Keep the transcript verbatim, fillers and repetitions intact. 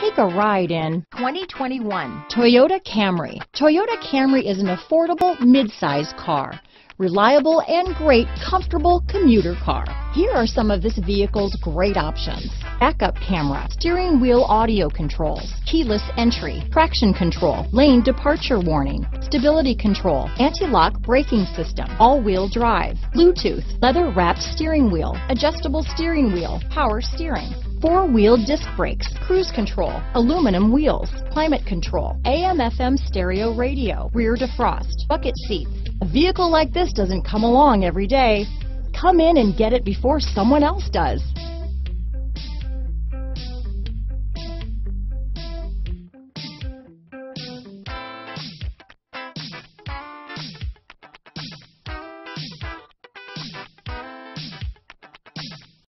Take a ride in twenty twenty-one Toyota Camry. Toyota Camry is an affordable mid-size car, reliable and great comfortable commuter car. Here are some of this vehicle's great options: backup camera, steering wheel audio controls, keyless entry, traction control, lane departure warning, stability control, anti-lock braking system, all-wheel drive, Bluetooth, leather-wrapped steering wheel, adjustable steering wheel, power steering, four-wheel disc brakes, cruise control, aluminum wheels, climate control, A M F M stereo radio, rear defrost, bucket seats. A vehicle like this doesn't come along every day. Come in and get it before someone else does.